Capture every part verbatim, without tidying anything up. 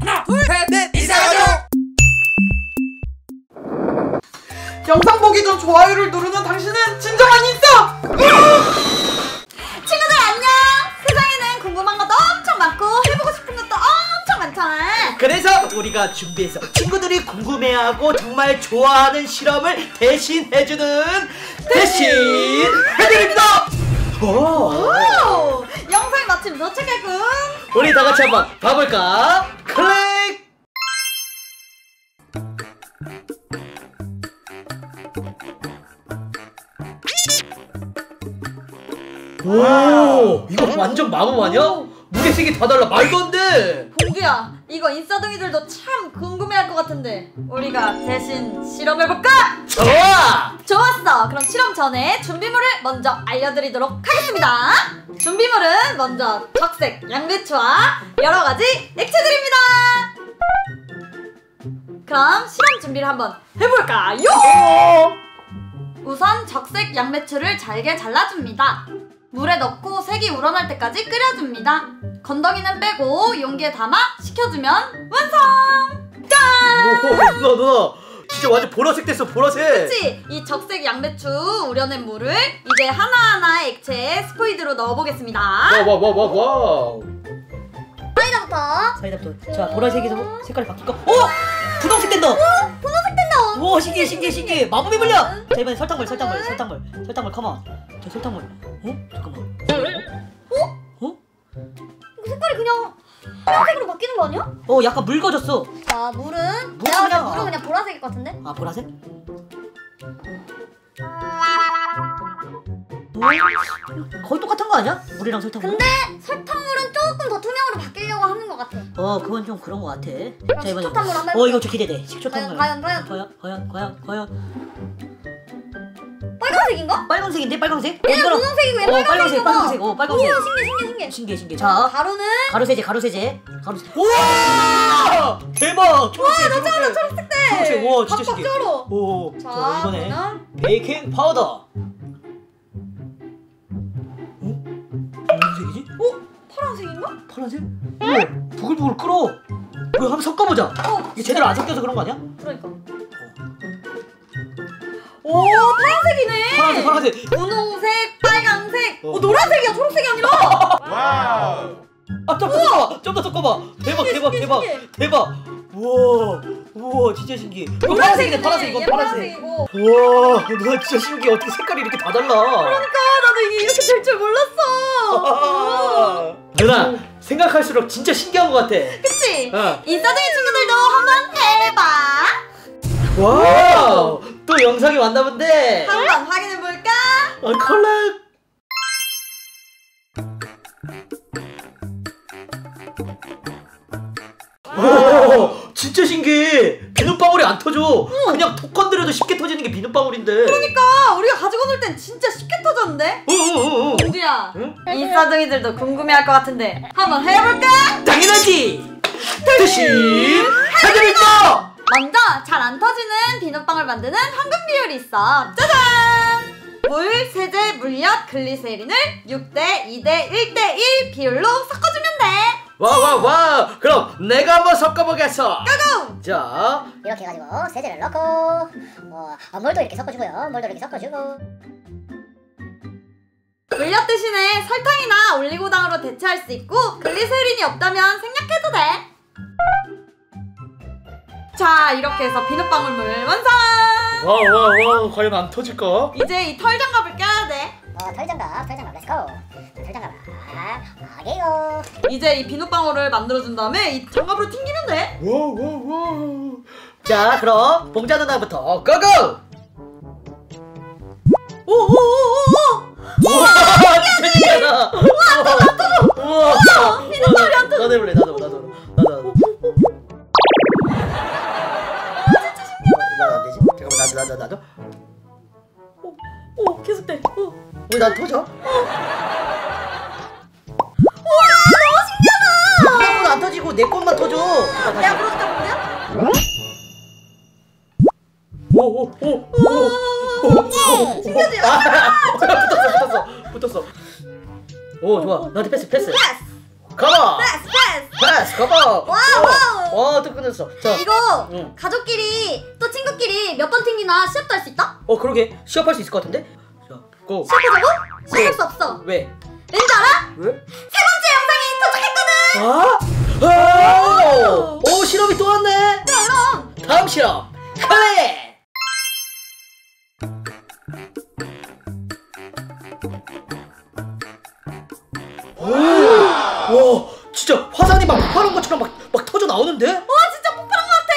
하나, 둘, 셋, 넷, 이상하죠? 영상 보기 전 좋아요를 누르는 당신은 진정한 인싸! 친구들 안녕! 세상에는 궁금한 것도 엄청 많고 해보고 싶은 것도 엄청 많잖아. 그래서 우리가 준비해서 친구들이 궁금해하고 정말 좋아하는 실험을 대신 해주는 대신 해드립니다! 오. 오. 영상 마침 도착했군. 우리 다 같이 한번 봐볼까? 클릭! 오! 이거 완전 마법 아니야? 무게색이 다 달라. 말도 안 돼! 봉두야, 이거 인싸둥이들도 참 궁금해할 것 같은데 우리가 대신 실험해볼까? 좋아! 좋았어! 그럼 실험 전에 준비물을 먼저 알려드리도록 하겠습니다. 준비물은 먼저 적색, 양배추와 여러가지 액체들입니다. 그럼 실험 준비를 한번 해볼까요? 우선 적색 양배추를 잘게 잘라줍니다. 물에 넣고 색이 우러날 때까지 끓여줍니다. 건더기는 빼고 용기에 담아 식혀주면 완성! 짠! 오, 누나 누나! 진짜 완전 보라색 됐어, 보라색! 그치? 이 적색 양배추 우려낸 물을 이제 하나하나 액체에 스포이드로 넣어보겠습니다. 와와와와와! 사이다부터! 사이다부터! 자, 보라색에서 색깔이 바뀌니까 오! 분홍색 된다! 오! 분홍색 된다! 오, 신기해 신기해 신기해! 마법이 불려! 자, 이번엔 설탕물 설탕물 설탕물 설탕물 컴온! 저 설탕물! 어? 잠깐만. 어? 어? 이거 색깔이 그냥 파란색으로 바뀌는 거 아니야? 어, 약간 묽어졌어. 자, 물은? 물은 그냥 물은 그냥 보라색일 것 같은데? 아, 보라색? 뭐? 거의 똑같은 거 아니야? 물이랑 설탕물? 근데 설탕물은 조금 더 투명으로 바뀌려고 하는 것 같아. 어, 그건 좀 그런 것 같아. 자, 이번에 식초탕물 한번 해볼게. 어, 이거 좀 기대돼. 식초탕물. 과연, 과연, 과연, 과연, 과연, 과연. 빨간색인가? 빨간색인데? 빨간색? 얘는 분홍색이고 얘는 빨간색이고 빨간색, 어, 빨간색. 오, 신기해 신기해 신기해 신기해 신기해. 자, 가루는? 가루세제 가루세제 가루세제. 우와! 대박! 초록색, 와, 나 초록색 돼! 초록색, 와, 진짜 신기해. 오, 자, 자 이번에 그냥... 베이킹 파우더. 어? 무슨 색이지? 어? 파란색인가? 파란색? 오, 부글부글 끓어. 이거 한번 섞어보자. 어, 이게 제대로 안 섞여서 그런 거 아니야? 그러니까. 오, 파란색이네. 파란색, 파란색. 분홍색, 빨간색. 어, 어 노란색이야. 초록색이 아니라. 와우. 아, 좀 더 섞어봐. 좀 더 섞어봐. 대박, 신기해, 대박, 신기해, 대박, 신기해. 대박. 우와, 우와, 진짜 신기해. 이거 파란색이네, 파란색. 이거 파란색. 우와, 누나 진짜 신기해. 어떻게 색깔이 이렇게 다 달라? 그러니까 나도 이게 이렇게 될 줄 몰랐어. 누나 생각할수록 진짜 신기한 것 같아. 그치? 어. 인싸둥이 친구들도 한번 해봐. 와우. 또 영상이 왔나 본데? 한번 확인해볼까? 어, 컬렉! 오, 진짜 신기해! 비눗방울이 안 터져! 응. 그냥 톡 건드려도 쉽게 터지는 게 비눗방울인데. 그러니까! 우리가 가지고 놀 땐 진짜 쉽게 터졌는데? 봉두야, 응? 인싸둥이들도 궁금해할 것 같은데 한번 해볼까? 당연하지! 대신 해드립니다! 먼저 잘 안 터지는 비눗방울 만드는 황금 비율이 있어. 짜잔! 물, 세제, 물엿, 글리세린을 육 대 이 대 일 대 일 비율로 섞어주면 돼. 와와와! 그럼 내가 한번 섞어보겠어. 고고! 자, 이렇게 해가지고 세제를 넣고 어, 물도 이렇게 섞어주고요. 물도 이렇게 섞어주고 물엿 대신에 설탕이나 올리고당으로 대체할 수 있고 글리세린이 없다면 생략해도 돼. 자, 이렇게 해서 비눗방울물 완성! 와와와, 과연 안 터질까? 이제 이 털장갑을 껴야 돼. 어, 털장갑, 털장갑, 렛츠고! 털장갑, 아게요! 이제 이 비눗방울을 만들어준 다음에 이 장갑으로 튕기면 돼! 와와와! 자, 그럼 봉자 누나부터 고고! 오오오오오! 우와! 진짜 신기하다! 우와! 나도 안 터져! 우와! 비눗방울이 안 터져! 나도 해볼래, 나도, 나도, 나도. 나도 나도 나도 오, 오 계속 돼. 오. 왜 난 터져? 어. 우와, 너무 신기하다. 내 건 안 터지고 내 것만 터져. 내가 물어줬단 말이야? 오오오오오오 신기하지? 아, 붙었어 붙었어 붙었어. 오, 좋아. 나한테 패스 패스 패스. 가봐. 패스 패스 패스 가봐. 와우. 아, 또 끊었어. 자, 이거 응. 가족끼리 또 친구끼리 몇 번 튕기나 시합도 할 수 있다? 어, 그러게. 시합할 수 있을 것 같은데? 자, 고. 시합하자고? 시합할 수 없어. 왜? 왠지 알아? 왜? 세 번째 영상이 도착했거든! 아? 오! 오, 실험이 또 왔네? 네, 그럼! 다음 실험! 가래! 와, 진짜 화산이 막 폭발한 것처럼 막, 막 터져 나오는데? 와, 진짜 폭발한 것 같아!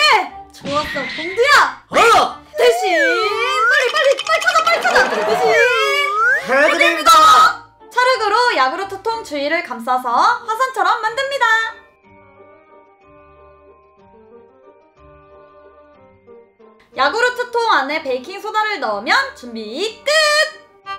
좋았어, 봉두야! 어! 대신! 빨리, 빨리, 빨리 켜줘, 빨리 켜줘! 대신! 해드립니다! 찰흙으로 야구르트 통 주위를 감싸서 화산처럼 만듭니다! 야구르트 통 안에 베이킹소다를 넣으면 준비 끝!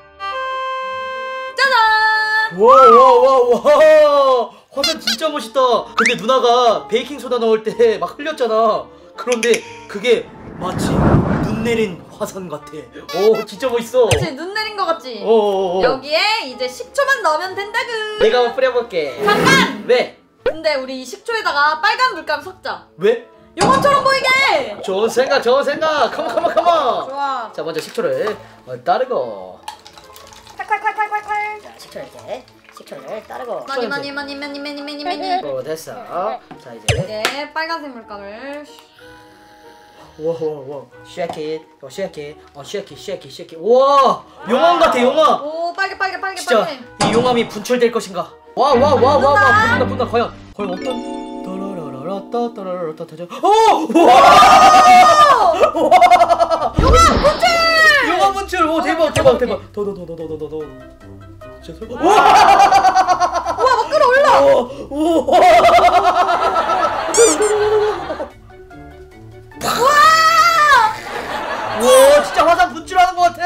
짜잔! 와와와와 화산 진짜 멋있다. 근데 누나가 베이킹소다 넣을 때 막 흘렸잖아. 그런데 그게 마치 눈 내린 화산 같아. 오, 진짜 멋있어. 그치, 눈 내린 거 같지? 어어어. 여기에 이제 식초만 넣으면 된다구. 내가 한번 뿌려볼게. 잠깐! 왜? 근데 우리 이 식초에다가 빨간 물감 섞자. 왜? 요것처럼 보이게! 좋은 생각, 좋은 생각! 컴온 컴온 컴온! 좋아. 자, 먼저 식초를 따르고 칼칼칼칼칼칼. 자, 식초를 이렇게 식초를 따르고 많이 많이 많이 많이 많이 많이 많이. 오, 됐어. 자, 이제 이제 빨간색 물감을. 와와와 shake it, 어 shake it, 어 shake it, shake it, shake it. 와, 용암 같아, 용암. 오, 빨개 빨개 빨개 빨개. 진짜 이 용암이 분출될 것인가? 와 와 와 와 와 분다 분다. 과연 과연 어떤? 따라라라 따라라라 따라라. 오! 와! 용암 분출! 용암 분출! 오, 대박 대박 대박. 더더더더더더더. 진짜 설마. 와! 와, 막 끌어올라. 오! 와! 와! 진짜 화산 분출하는 것 같아.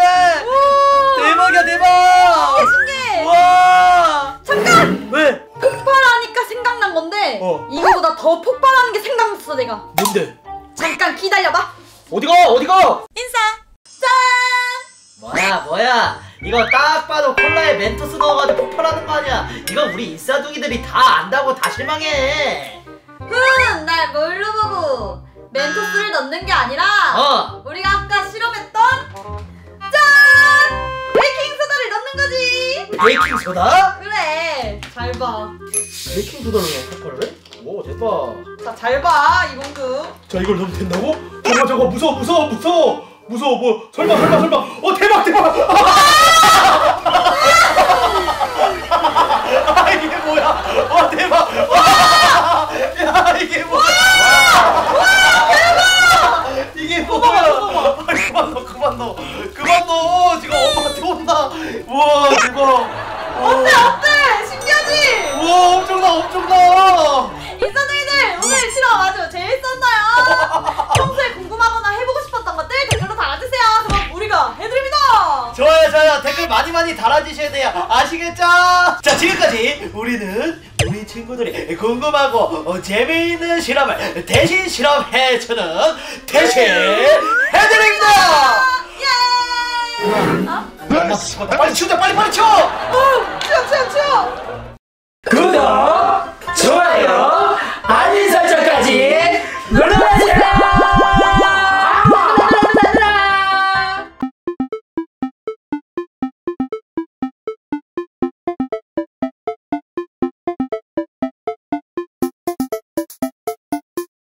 대박이야, 대박. 신기해. 와! 잠깐. 왜? 폭발하니까 생각난 건데. 어. 이거보다 더 폭발하는 게 생각났어, 내가. 뭔데? 잠깐 기다려봐. 어디가? 어디가? 인사. 뭐야 뭐야, 이거 딱 봐도 콜라에 멘토스 넣어가지고 폭발하는 거 아니야. 이거 우리 인싸둥이들이 다 안다고 다 실망해. 흠, 날 뭘로 보고. 멘토스를 넣는 게 아니라 어. 우리가 아까 실험했던 짠! 베이킹소다를 넣는 거지. 베이킹소다? 그래, 잘 봐. 베이킹소다를 넣어 폭발을 해? 오, 대박. 자, 잘 봐, 이봉두. 자, 이걸 넣으면 된다고? 잠깐 잠깐, 무서워 무서워 무서워 무서워. 뭐 설마 설마 설마. 어, 대박 대박. 아, 이게 뭐야. 어, 대박. 야, 이게 뭐야. 와, 대박. 이게 뭐야. 그만 넣어 그만 넣어 그만 넣어. 지금 엄마한테 온다. 우와, 대박. 어때 어때, 신기하지? 우와, 엄청나 엄청나. 인싸둥이들, 오늘 실험 아주 재밌었어요. 평소에 궁금하거나 해보고 싶었던 것들 댓글로 달아주세요. 그럼 우리가 해드립니다. 좋아요 좋아요, 댓글 많이 많이 달아주셔야 돼요. 아시겠죠? 자, 지금까지 우리는 우리 친구들이 궁금하고 재미있는 실험을 대신 실험해주는 대신 해드립니다. 예. 어? 빨리 치우자, 빨리 빨리 치워. 어, 치워 치워 치워. 구독.